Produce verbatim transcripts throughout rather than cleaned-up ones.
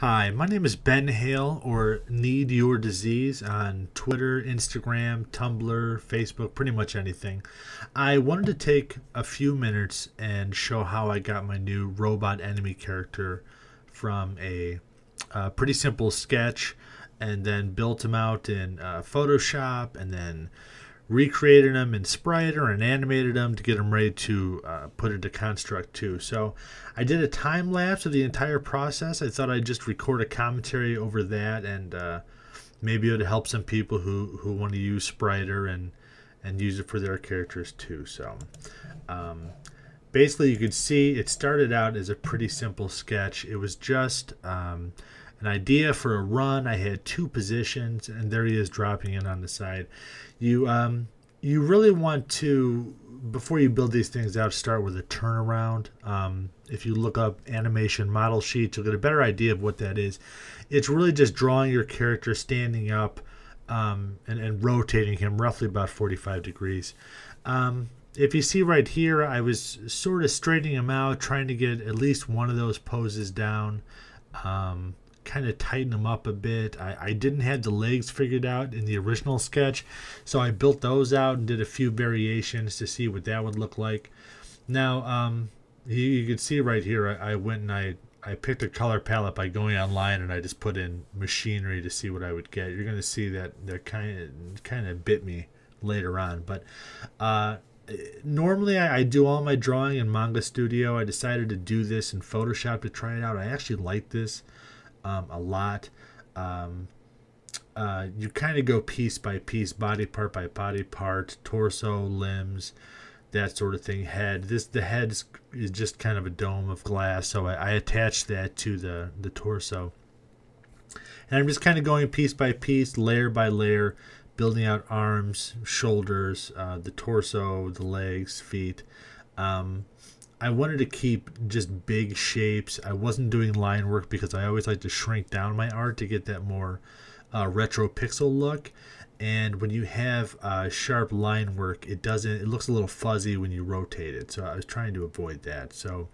Hi, my name is Ben Hale, or Need Your Disease, on Twitter, Instagram, Tumblr, Facebook, pretty much anything. I wanted to take a few minutes and show how I got my new robot enemy character from a uh, pretty simple sketch, and then built him out in uh, Photoshop, and then recreated him in Spriter and animated him to get him ready to uh, put into Construct two. So I did a time lapse of the entire process. I thought I'd just record a commentary over that, and uh, maybe it would help some people who, who want to use Spriter and, and use it for their characters too. So um, basically, you can see it started out as a pretty simple sketch. It was just um, an idea for a run. I had two positions, and there he is dropping in on the side. You um, you really want to, before you build these things out, start with a turnaround. Um, if you look up animation model sheets, you'll get a better idea of what that is. It's really just drawing your character standing up um, and, and rotating him roughly about forty-five degrees. Um, if you see right here, I was sort of straightening him out, trying to get at least one of those poses down. Um, kind of tighten them up a bit. I, I didn't have the legs figured out in the original sketch, so I built those out and did a few variations to see what that would look like. Now, um, you, you can see right here, I, I went and I, I picked a color palette by going online, and I just put in machinery to see what I would get. You're going to see that that kind of, kind of bit me later on, but uh, normally I, I do all my drawing in Manga Studio. I decided to do this in Photoshop to try it out. I actually like this Um, a lot. Um, uh, you kind of go piece by piece, body part by body part, torso, limbs, that sort of thing, head. This the head is, is just kind of a dome of glass, so I, I attached that to the, the torso. And I'm just kind of going piece by piece, layer by layer, building out arms, shoulders, uh, the torso, the legs, feet. Um, I wanted to keep just big shapes. I wasn't doing line work because I always like to shrink down my art to get that more uh, retro pixel look. And when you have uh, sharp line work, it doesn't. It looks a little fuzzy when you rotate it. So I was trying to avoid that. So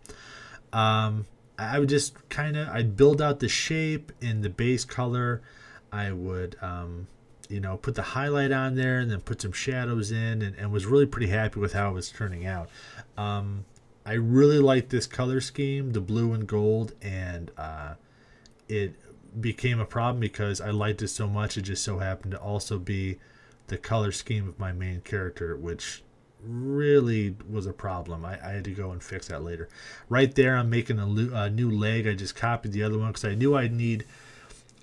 um, I would just kind of I'd build out the shape in the base color. I would um, you know put the highlight on there and then put some shadows in, and, and was really pretty happy with how it was turning out. Um, I really like this color scheme, the blue and gold, and uh, it became a problem because I liked it so much. It just so happened to also be the color scheme of my main character, which really was a problem. I, I had to go and fix that later. Right there, I'm making a, a new leg. I just copied the other one because I knew I'd need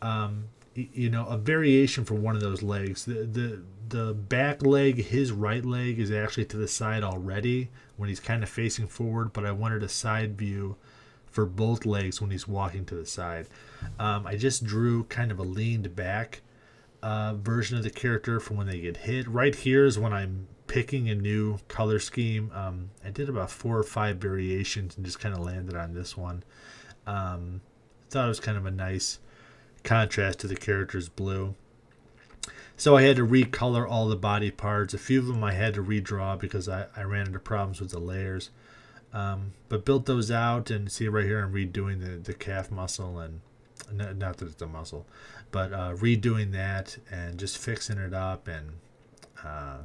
um, you know, a variation for one of those legs. The, the, the back leg, his right leg, is actually to the side already when he's kind of facing forward, but I wanted a side view for both legs when he's walking to the side. Um, I just drew kind of a leaned back uh, version of the character from when they get hit. Right here is when I'm picking a new color scheme. Um, I did about four or five variations and just kind of landed on this one. Um, thought it was kind of a nice contrast to the character's blue. So I had to recolor all the body parts. A few of them I had to redraw because I, I ran into problems with the layers. Um, but built those out, and see right here I'm redoing the, the calf muscle, and not, not that it's a muscle, but uh, redoing that and just fixing it up. And uh,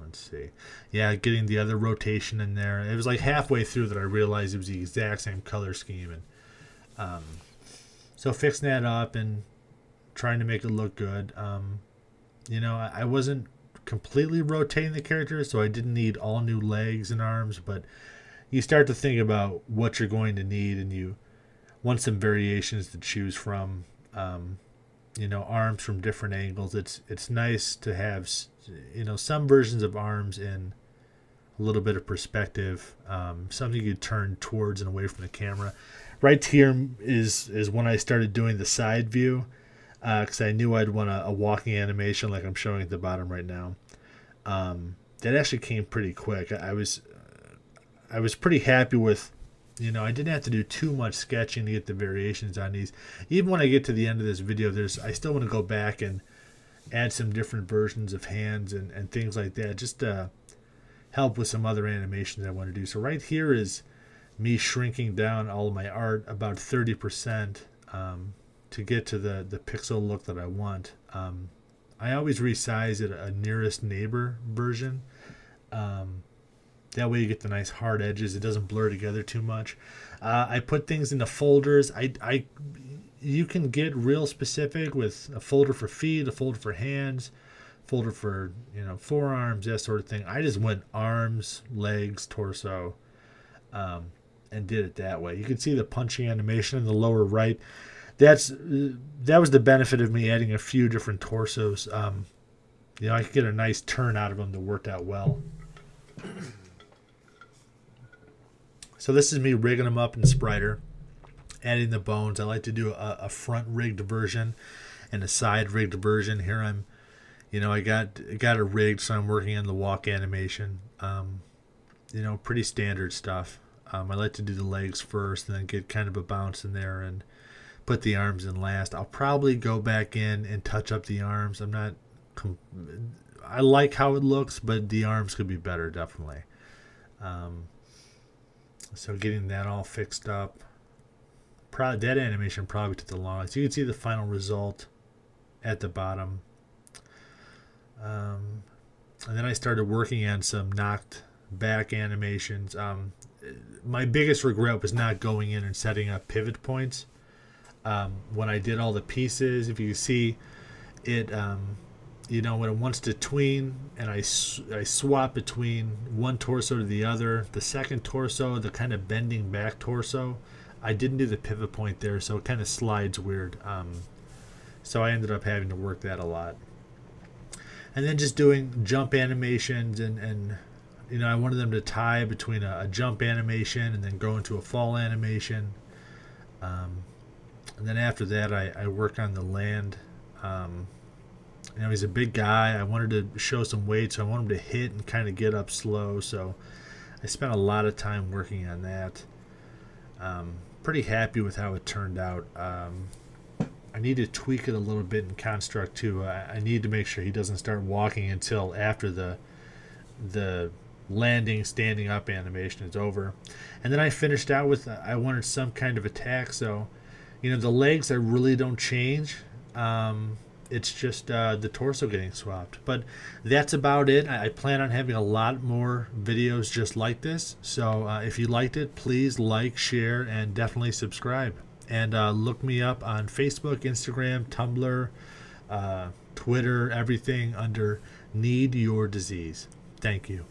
let's see. Yeah, getting the other rotation in there. It was like halfway through that I realized it was the exact same color scheme. And um, so fixing that up and trying to make it look good. Um, You know, I wasn't completely rotating the character, so I didn't need all new legs and arms, but you start to think about what you're going to need, and you want some variations to choose from, um, you know, arms from different angles. It's it's nice to have, you know, some versions of arms in a little bit of perspective, um, something you turn towards and away from the camera. Right here is, is when I started doing the side view, because uh, I knew I'd want a, a walking animation like I'm showing at the bottom right now. Um, that actually came pretty quick. I, I was uh, I was pretty happy with, you know, I didn't have to do too much sketching to get the variations on these. Even when I get to the end of this video, there's I still want to go back and add some different versions of hands and, and things like that, just to help with some other animations I want to do. So right here is me shrinking down all of my art about thirty percent. um, to get to the, the pixel look that I want. Um, I always resize it a nearest neighbor version. Um, that way you get the nice hard edges. It doesn't blur together too much. Uh, I put things into folders. I, I, you can get real specific with a folder for feet, a folder for hands, folder for, you know, forearms, that sort of thing. I just went arms, legs, torso, um, and did it that way. You can see the punching animation in the lower right. That's, that was the benefit of me adding a few different torsos. Um, you know, I could get a nice turn out of them that worked out well. So this is me rigging them up in Spriter, adding the bones. I like to do a, a front rigged version and a side rigged version. Here I'm, you know, I got got it rigged, so I'm working on the walk animation. Um, you know, pretty standard stuff. Um, I like to do the legs first and then get kind of a bounce in there and put the arms in last. I'll probably go back in and touch up the arms. I'm not, I like how it looks, but the arms could be better, definitely. Um, so getting that all fixed up. Pro that animation probably took the longest. You can see the final result at the bottom. Um, and then I started working on some knocked back animations. Um, my biggest regret was not going in and setting up pivot points. Um, when I did all the pieces, if you see it, um, you know, when it wants to tween and I, I swap between one torso to the other, the second torso, the kind of bending back torso, I didn't do the pivot point there, so it kind of slides weird. Um, so I ended up having to work that a lot. And then just doing jump animations and, and you know, I wanted them to tie between a, a jump animation and then go into a fall animation. Um, And then after that, I, I work on the land. Um, you know, he's a big guy. I wanted to show some weight, so I want him to hit and kind of get up slow. So I spent a lot of time working on that. Um, pretty happy with how it turned out. Um, I need to tweak it a little bit in Construct two. I, I need to make sure he doesn't start walking until after the the landing, standing up animation is over. And then I finished out with uh, I wanted some kind of attack, so. You know, the legs I really don't change. Um, it's just uh, the torso getting swapped. But that's about it. I, I plan on having a lot more videos just like this. So uh, if you liked it, please like, share, and definitely subscribe. And uh, look me up on Facebook, Instagram, Tumblr, uh, Twitter, everything under Need Your Disease. Thank you.